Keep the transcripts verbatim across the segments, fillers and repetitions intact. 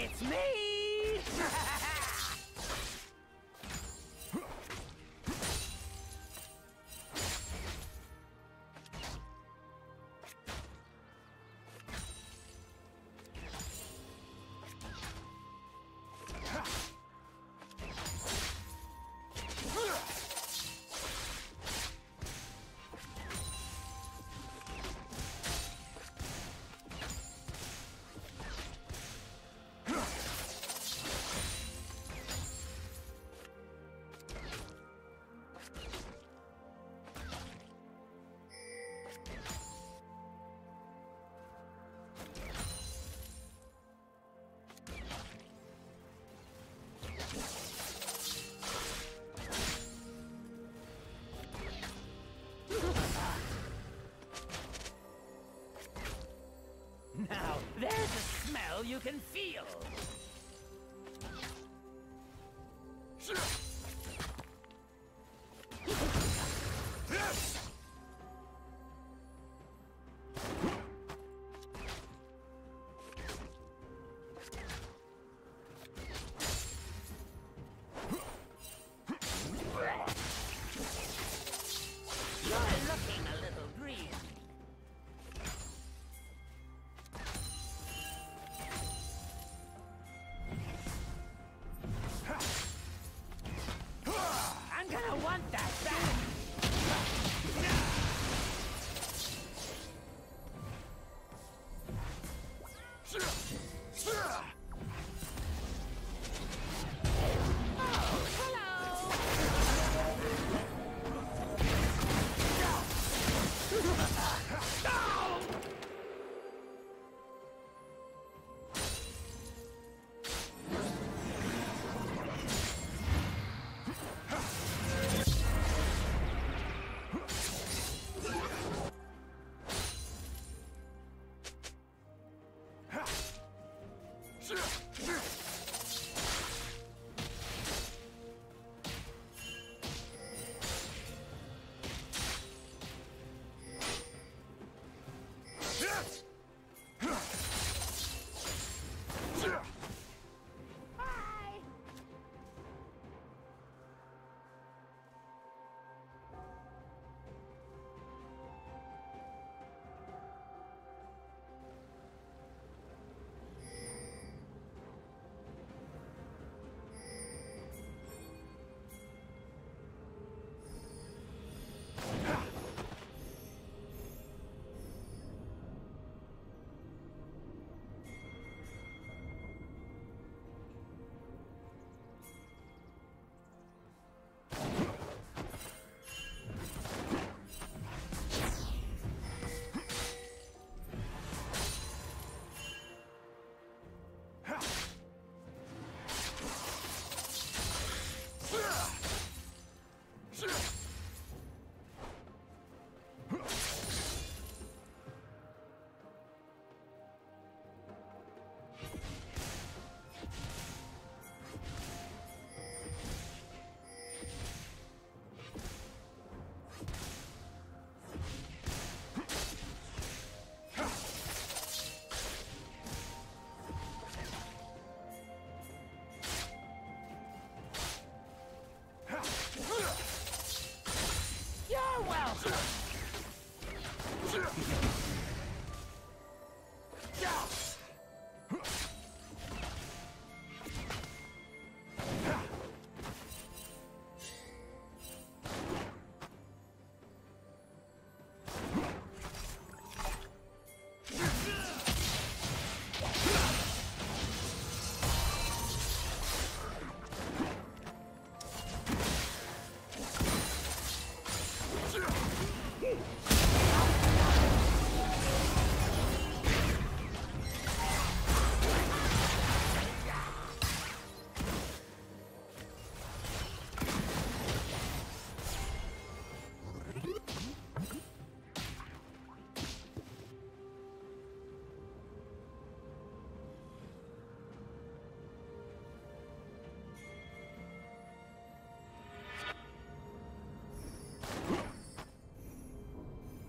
It's me! Now, there's a smell you can feel!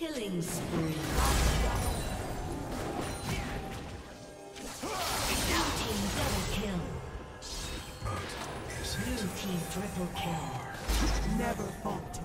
Killing spree. Triple kill. Never falter.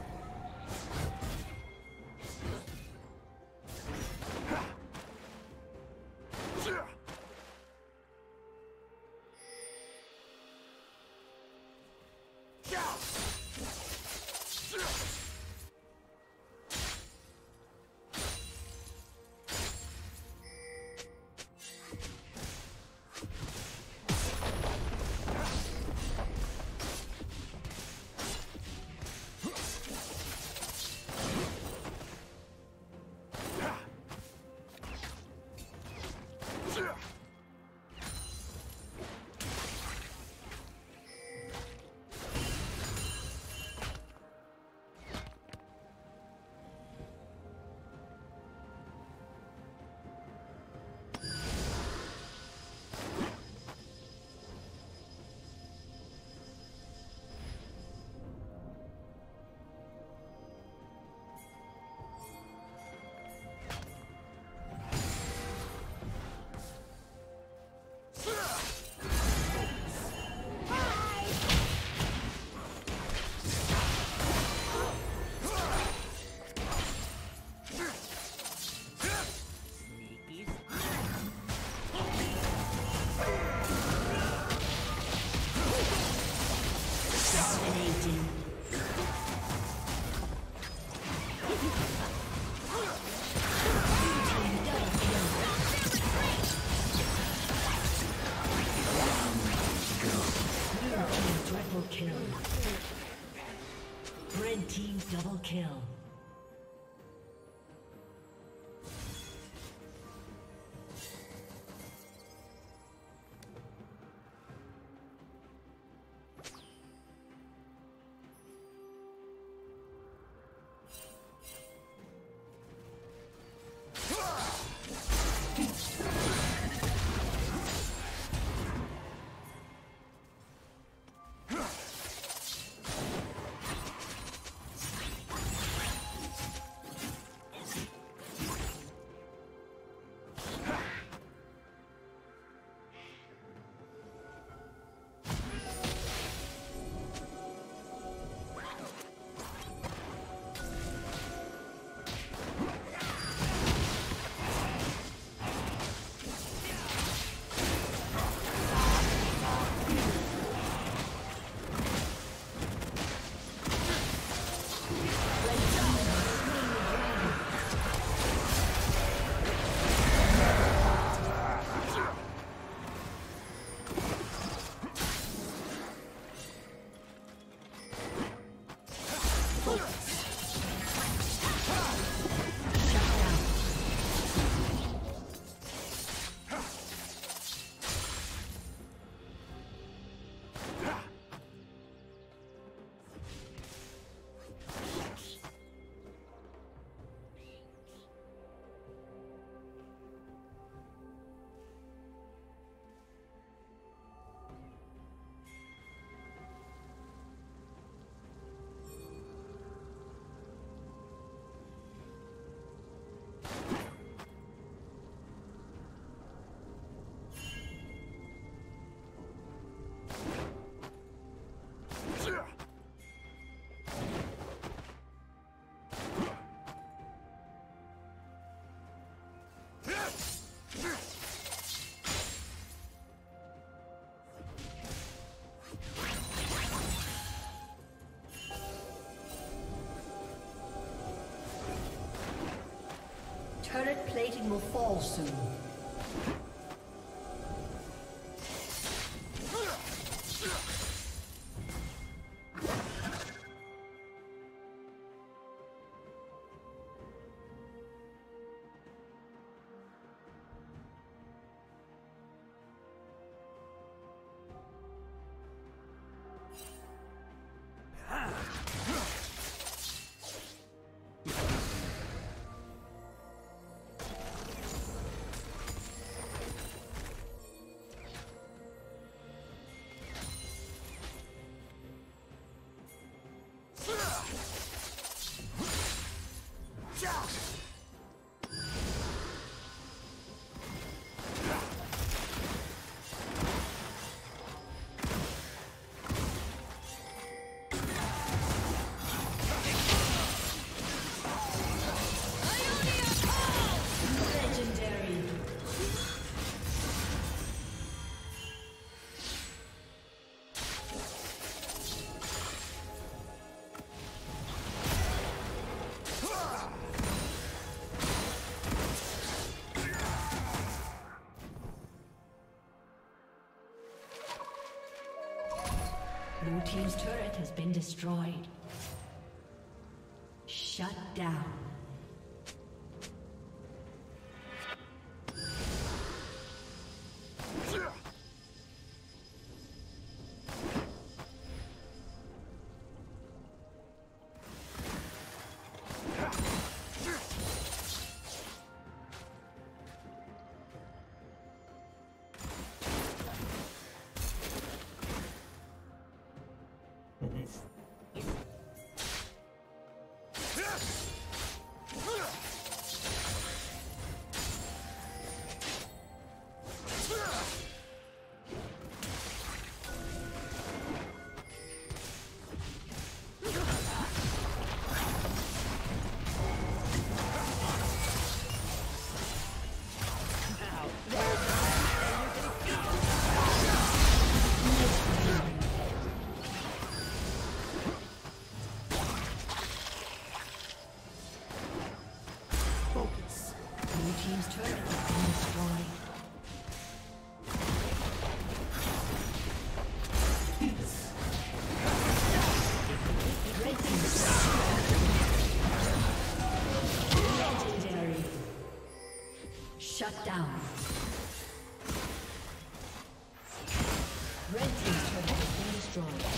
Kill. Turret plating will fall soon. Just Blue team's turret has been destroyed. Shut down. Shut down. Red team's turret has been destroyed.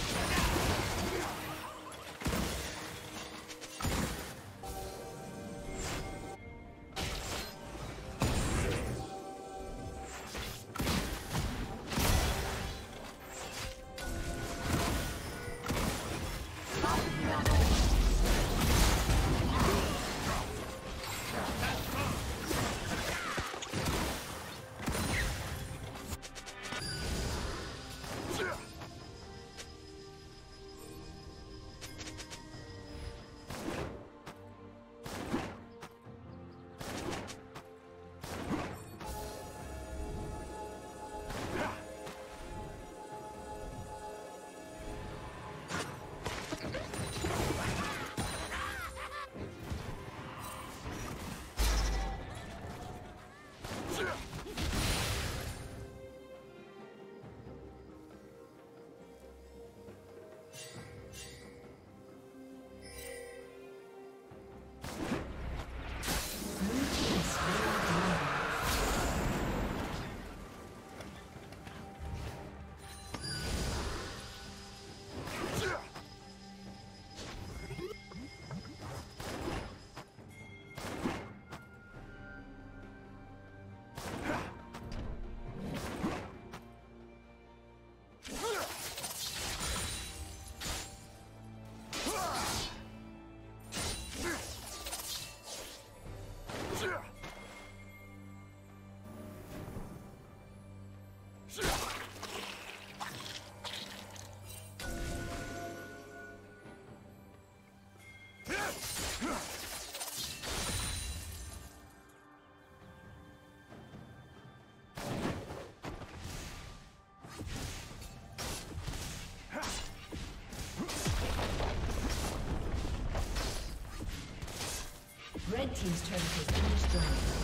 Red team's turret has been destroyed.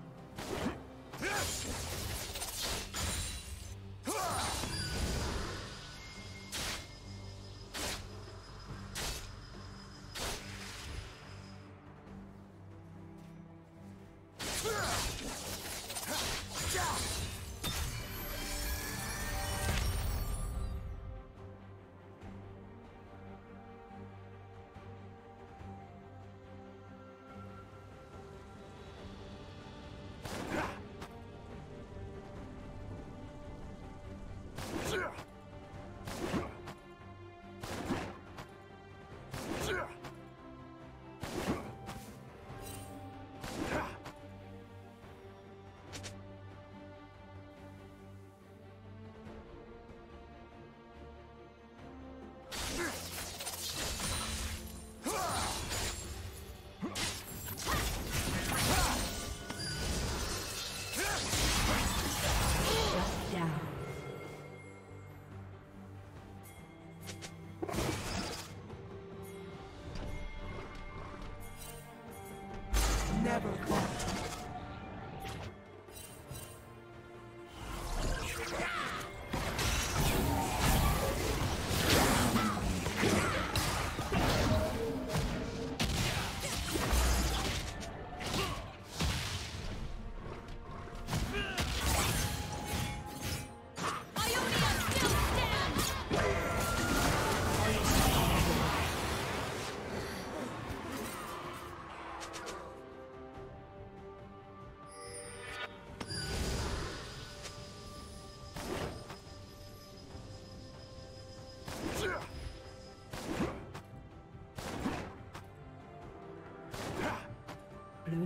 Blue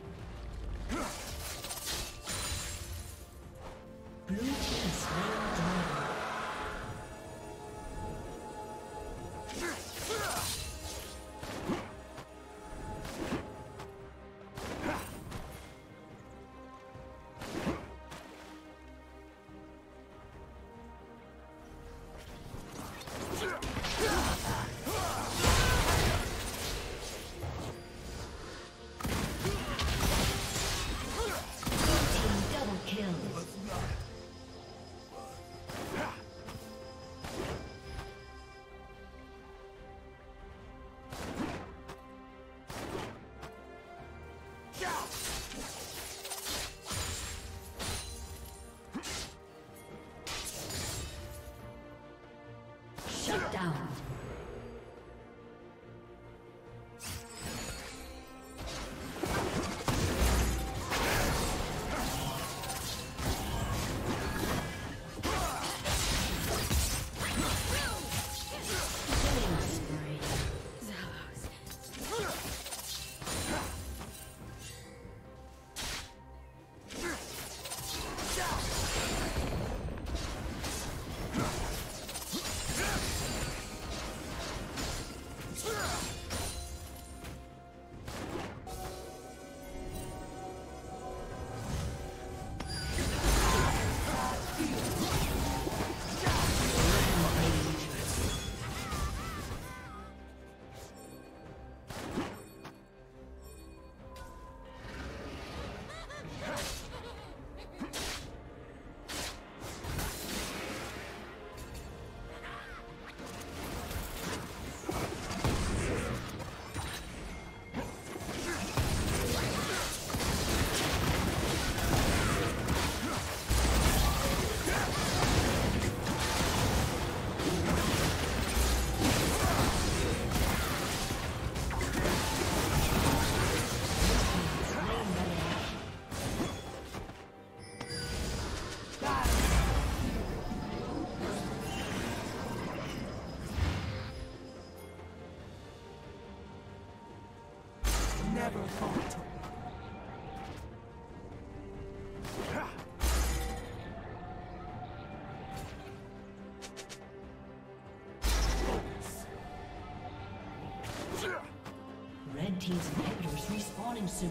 Blue team slain down. Team's inhibitors respawning soon.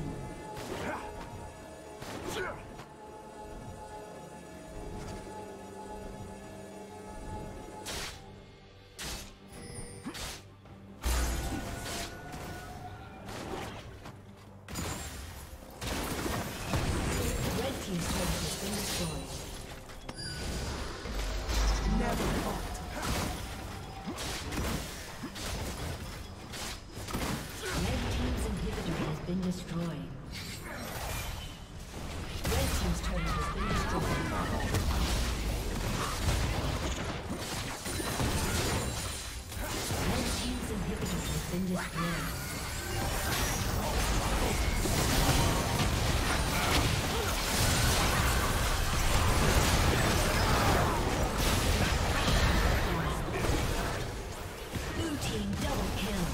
team double kill.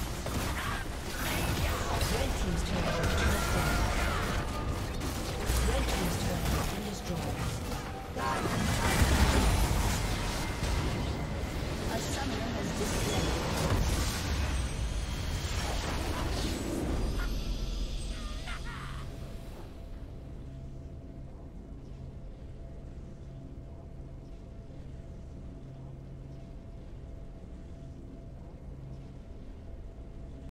Red team's turret has been destroyed. Red team's turret has been destroyed.